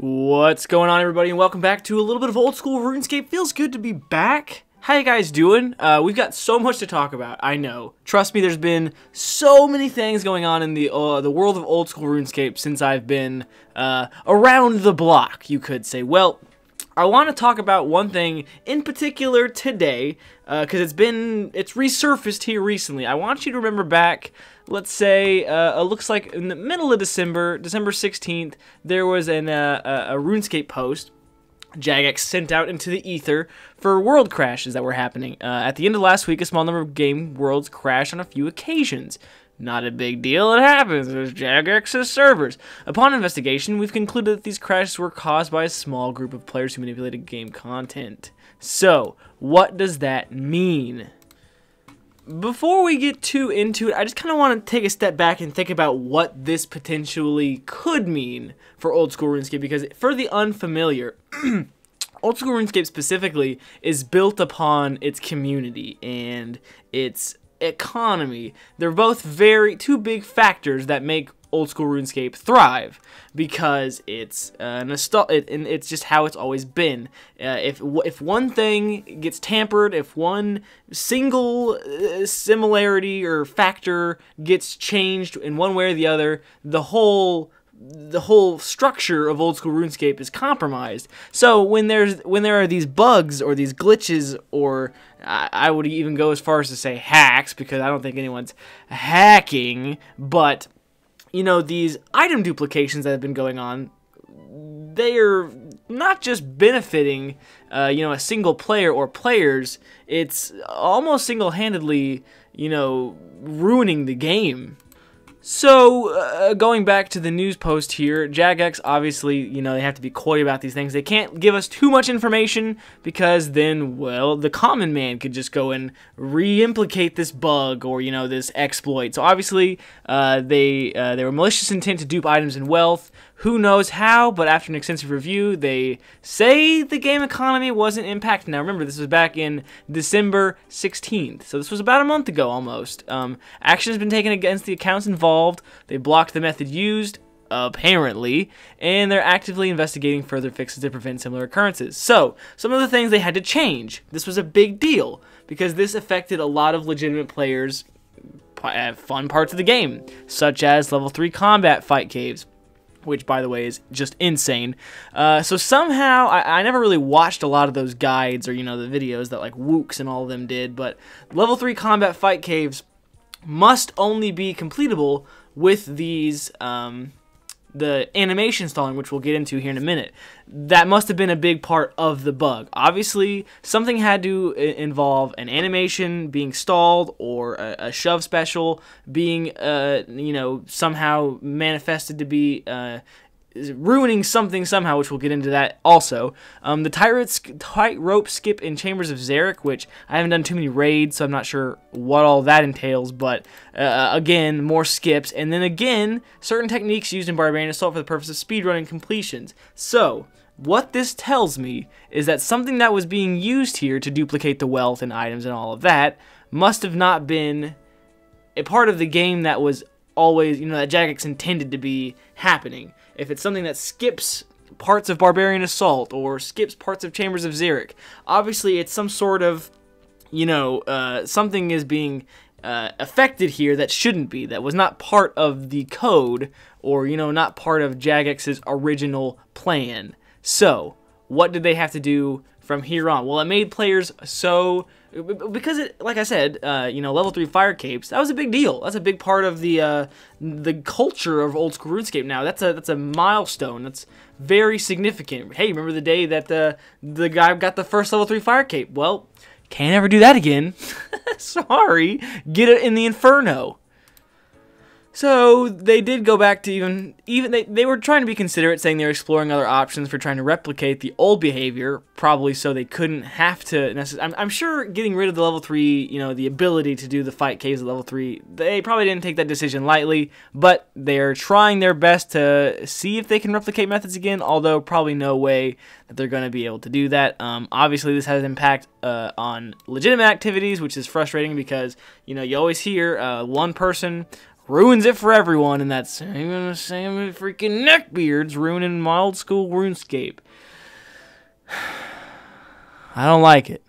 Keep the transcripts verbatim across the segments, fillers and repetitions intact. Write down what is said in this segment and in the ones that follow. What's going on, everybody, and welcome back to a little bit of Old School RuneScape. Feels good to be back. How you guys doing? Uh, we've got so much to talk about, I know. Trust me, there's been so many things going on in the uh, the world of Old School RuneScape since I've been uh, around the block, you could say. Well, I want to talk about one thing in particular today, because uh, it's been, it's resurfaced here recently. I want you to remember back, let's say, uh, it looks like in the middle of December, December sixteenth, there was an, uh, a RuneScape post Jagex sent out into the ether for world crashes that were happening. Uh, at the end of last week, a small number of game worlds crashed on a few occasions. Not a big deal, it happens. There's Jagex's servers. Upon investigation, we've concluded that these crashes were caused by a small group of players who manipulated game content. So, what does that mean? Before we get too into it, I just kind of want to take a step back and think about what this potentially could mean for Old School RuneScape, because for the unfamiliar, Old School RuneScape specifically is built upon its community and its economy. They're both very two big factors that make Old School RuneScape thrive, because it's uh, nostalgia, it, and it's just how it's always been. Uh, if if one thing gets tampered, if one single uh, similarity or factor gets changed in one way or the other, the whole the whole structure of Old School RuneScape is compromised. So when there's when there are these bugs or these glitches, or I, I would even go as far as to say hacks, because I don't think anyone's hacking, but you know, these item duplications that have been going on, they are not just benefiting, uh, you know, a single player or players. It's almost single-handedly, you know, ruining the game. So, uh, going back to the news post here, Jagex, obviously, you know, they have to be coy about these things. They can't give us too much information, because then, well, the common man could just go and re-implicate this bug or, you know, this exploit. So, obviously, uh, they, uh, they were malicious intent to dupe items and wealth. Who knows how, but after an extensive review, they say the game economy wasn't impacted. Now, remember, this was back in December sixteenth, so this was about a month ago almost. Um, action has been taken against the accounts involved. They blocked the method used, apparently, and they're actively investigating further fixes to prevent similar occurrences. So, some of the things they had to change. This was a big deal, because this affected a lot of legitimate players' fun parts of the game, such as level three combat fight caves, which, by the way, is just insane. Uh, so somehow, I, I never really watched a lot of those guides or, you know, the videos that, like, Wooks and all of them did, but level three combat fight caves must only be completable with these, um, the animation stalling, which we'll get into here in a minute. That must have been a big part of the bug. Obviously, something had to involve an animation being stalled, or a, a shove special being, uh, you know, somehow manifested to be uh, ruining something somehow, which we'll get into that also. Um, the tightrope skip in Chambers of Xeric, which I haven't done too many raids, so I'm not sure what all that entails, but uh, again, more skips, and then again, certain techniques used in Barbarian Assault for the purpose of speedrunning completions. So, what this tells me is that something that was being used here to duplicate the wealth and items and all of that must have not been a part of the game that was always, you know, that Jagex intended to be happening. If it's something that skips parts of Barbarian Assault or skips parts of Chambers of Xeric, obviously it's some sort of, you know, uh, something is being uh, affected here that shouldn't be, that was not part of the code or, you know, not part of Jagex's original plan. So, what did they have to do from here on? Well, it made players so... Because, it, like I said, uh, you know, level three fire capes, that was a big deal. That's a big part of the uh, the culture of Old School RuneScape now. That's a that's a milestone. That's very significant. Hey, remember the day that the, the guy got the first level three fire cape? Well, can't ever do that again. Sorry. Get it in the inferno. So, they did go back to even... even they, they were trying to be considerate, saying they were exploring other options for trying to replicate the old behavior, probably so they couldn't have to... Necess I'm, I'm sure getting rid of the level three, you know, the ability to do the fight caves at level three, they probably didn't take that decision lightly, but they're trying their best to see if they can replicate methods again, although probably no way that they're going to be able to do that. Um, obviously, this has an impact uh, on legitimate activities, which is frustrating because, you know, you always hear uh, one person... ruins it for everyone, and that's even the same freaking neckbeards ruining my old school RuneScape. I don't like it.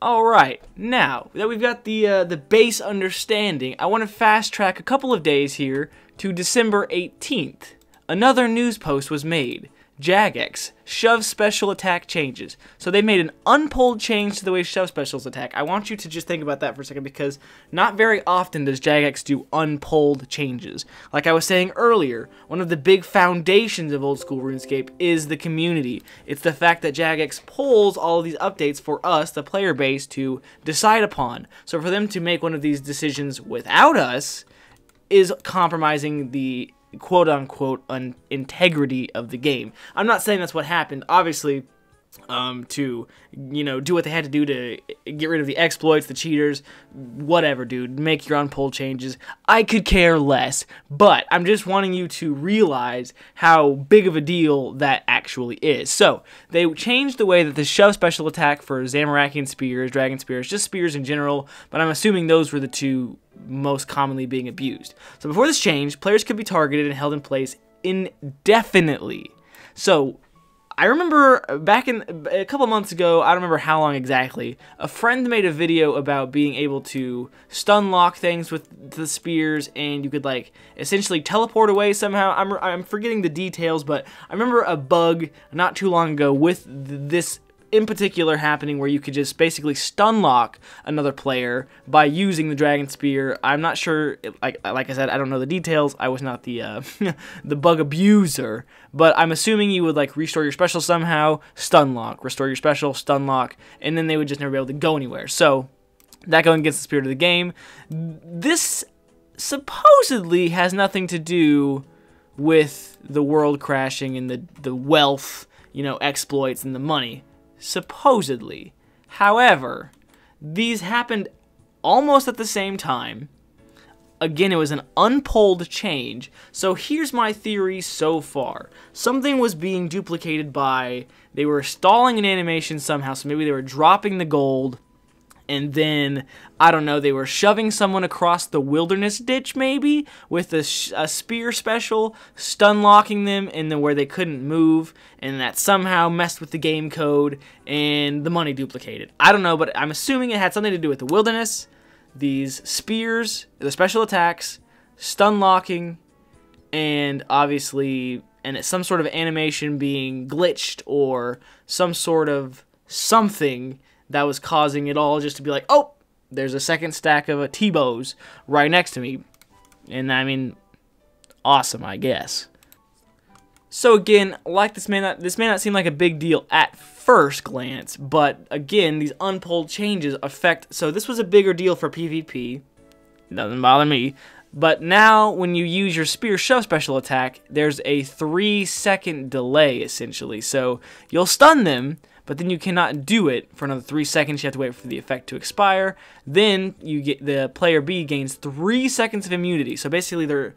Alright, now that we've got the uh, the base understanding, I want to fast track a couple of days here to December eighteenth. Another news post was made. Jagex, shove special attack changes. So they made an unpulled change to the way shove specials attack. I want you to just think about that for a second, because not very often does Jagex do unpulled changes. Like I was saying earlier, one of the big foundations of old school RuneScape is the community. It's the fact that Jagex pulls all of these updates for us, the player base, to decide upon. So for them to make one of these decisions without us is compromising the quote-unquote un integrity of the game. I'm not saying that's what happened, obviously, um, to, you know, do what they had to do to get rid of the exploits, the cheaters, whatever, dude. Make your unpulled changes. I could care less, but I'm just wanting you to realize how big of a deal that actually is. So, they changed the way that the shove special attack for Zamorakian spears, dragon spears, just spears in general, but I'm assuming those were the two most commonly being abused. So before this change, players could be targeted and held in place indefinitely. So I remember back in a couple months ago, I don't remember how long exactly, a friend made a video about being able to stun lock things with the spears, and you could like essentially teleport away somehow. I'm, I'm forgetting the details, but I remember a bug not too long ago with th this in particular happening, where you could just basically stun lock another player by using the dragon spear. I'm not sure, like, like I said, I don't know the details. I was not the uh, the bug abuser, but I'm assuming you would like restore your special somehow, stun lock, restore your special, stun lock, and then they would just never be able to go anywhere. So that going against the spirit of the game. This supposedly has nothing to do with the world crashing and the the wealth, you know, exploits and the money. Supposedly. However, these happened almost at the same time. Again, it was an unpulled change. So here's my theory so far. Something was being duplicated by, they were stalling an animation somehow, so maybe they were dropping the gold, and then, I don't know, they were shoving someone across the wilderness ditch, maybe, with a, sh a spear special, stun-locking them, and then where they couldn't move, and that somehow messed with the game code, and the money duplicated. I don't know, but I'm assuming it had something to do with the wilderness, these spears, the special attacks, stun-locking, and obviously, and it's some sort of animation being glitched, or some sort of something that was causing it all just to be like, oh, there's a second stack of a T-Bows right next to me. And I mean, awesome, I guess. So again, like this may not this may not seem like a big deal at first glance, but again, these unpulled changes affect, so this was a bigger deal for PvP. Doesn't bother me. But now, when you use your spear shove special attack, there's a three second delay, essentially. So you'll stun them, but then you cannot do it for another three seconds. You have to wait for the effect to expire. Then you get the player B gains three seconds of immunity. So basically, they're,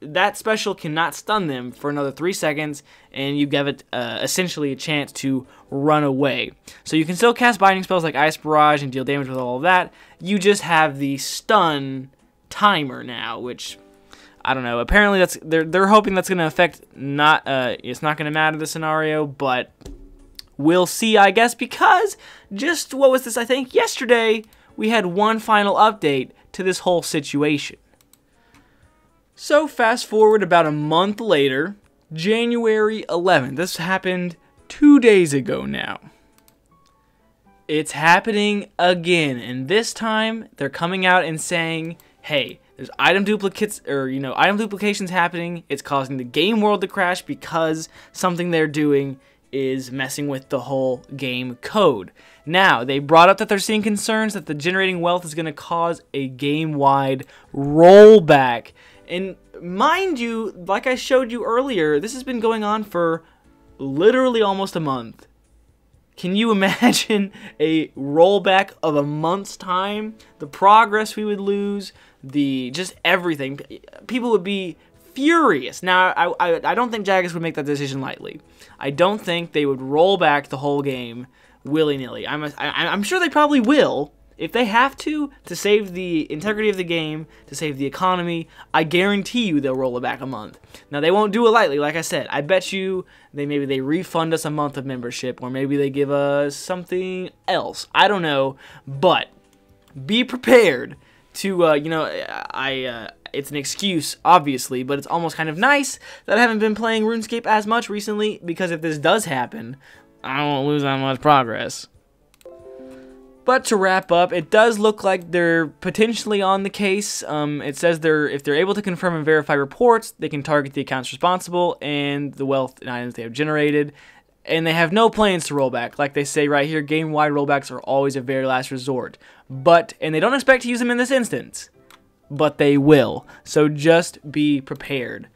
that special cannot stun them for another three seconds, and you give it uh, essentially a chance to run away. So you can still cast binding spells like Ice Barrage and deal damage with all of that. You just have the stun timer now, which, I don't know. Apparently, that's they're they're hoping that's going to affect. Not uh, it's not going to matter the scenario, but we'll see, I guess, because just, what was this, I think yesterday, we had one final update to this whole situation. So fast forward about a month later, January eleventh, this happened two days ago now. It's happening again, and this time they're coming out and saying, hey, there's item duplicates, or, you know, item duplications happening, it's causing the game world to crash because something they're doing is messing with the whole game code. Now, they brought up that they're seeing concerns that the generating wealth is going to cause a game-wide rollback. And mind you, like I showed you earlier, this has been going on for literally almost a month. Can you imagine a rollback of a month's time? The progress we would lose, the just everything. People would be furious. Now, I, I, I don't think Jagex would make that decision lightly. I don't think they would roll back the whole game willy-nilly. I'm, a, I, I'm sure they probably will. If they have to, to save the integrity of the game, to save the economy, I guarantee you they'll roll it back a month. Now, they won't do it lightly, like I said. I bet you they maybe they refund us a month of membership, or maybe they give us something else. I don't know, but be prepared to, uh, you know, I... Uh, it's an excuse, obviously, but it's almost kind of nice that I haven't been playing RuneScape as much recently, because if this does happen, I won't lose that much progress. But to wrap up, it does look like they're potentially on the case. Um, it says they're if they're able to confirm and verify reports, they can target the accounts responsible and the wealth and items they have generated. And they have no plans to roll back. Like they say right here, game-wide rollbacks are always a very last resort. But, and they don't expect to use them in this instance. But they will, so just be prepared.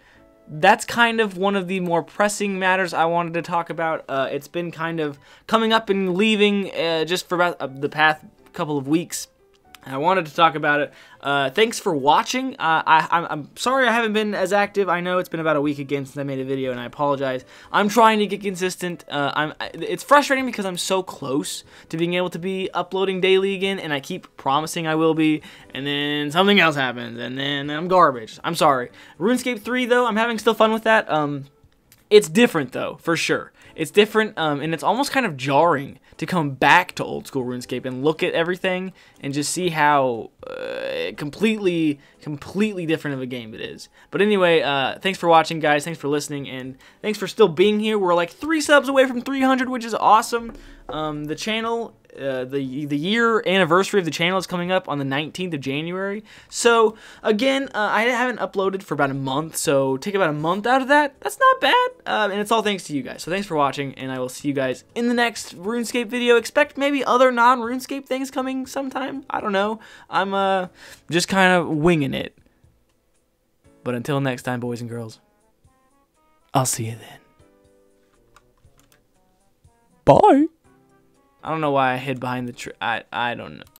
That's kind of one of the more pressing matters I wanted to talk about. Uh, it's been kind of coming up and leaving uh, just for about uh, the past couple of weeks. I wanted to talk about it. Uh, thanks for watching. Uh, I, I'm, I'm sorry I haven't been as active. I know it's been about a week again since I made a video, and I apologize. I'm trying to get consistent. Uh, I'm, it's frustrating because I'm so close to being able to be uploading daily again, and I keep promising I will be, and then something else happens, and then I'm garbage. I'm sorry. RuneScape three, though, I'm having still fun with that. Um, it's different, though, for sure. It's different, um, and it's almost kind of jarring to come back to Old School RuneScape and look at everything and just see how uh, completely, completely different of a game it is. But anyway, uh, thanks for watching, guys. Thanks for listening, and thanks for still being here. We're like three subs away from three hundred, which is awesome. Um, the channel, uh, the the year anniversary of the channel is coming up on the nineteenth of January. So again, uh, I haven't uploaded for about a month, so take about a month out of that. That's not bad, uh, and it's all thanks to you guys. So thanks for watching, and I will see you guys in the next RuneScape video. Expect maybe other non-RuneScape things coming sometime. I don't know. I'm uh just kind of winging it. But until next time, boys and girls, I'll see you then. Bye. I don't know why I hid behind the tree. I, I don't know.